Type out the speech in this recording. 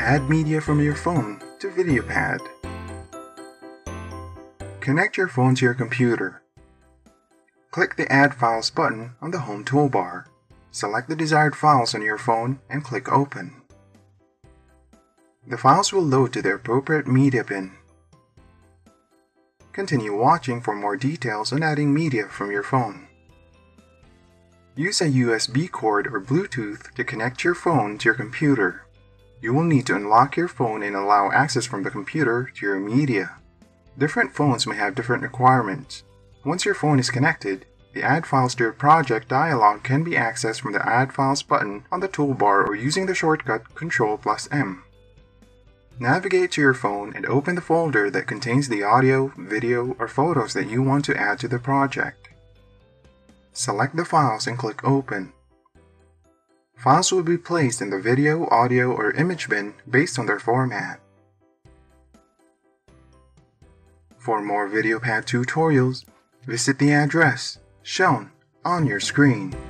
Add media from your phone to VideoPad. Connect your phone to your computer. Click the Add Files button on the Home toolbar. Select the desired files on your phone and click Open. The files will load to the appropriate media bin. Continue watching for more details on adding media from your phone. Use a USB cord or Bluetooth to connect your phone to your computer. You will need to unlock your phone and allow access from the computer to your media. Different phones may have different requirements. Once your phone is connected, the Add Files to Your Project dialog can be accessed from the Add Files button on the toolbar or using the shortcut Ctrl+M. Navigate to your phone and open the folder that contains the audio, video, or photos that you want to add to the project. Select the files and click Open. Files will be placed in the video, audio, or image bin based on their format. For more VideoPad tutorials, visit the address shown on your screen.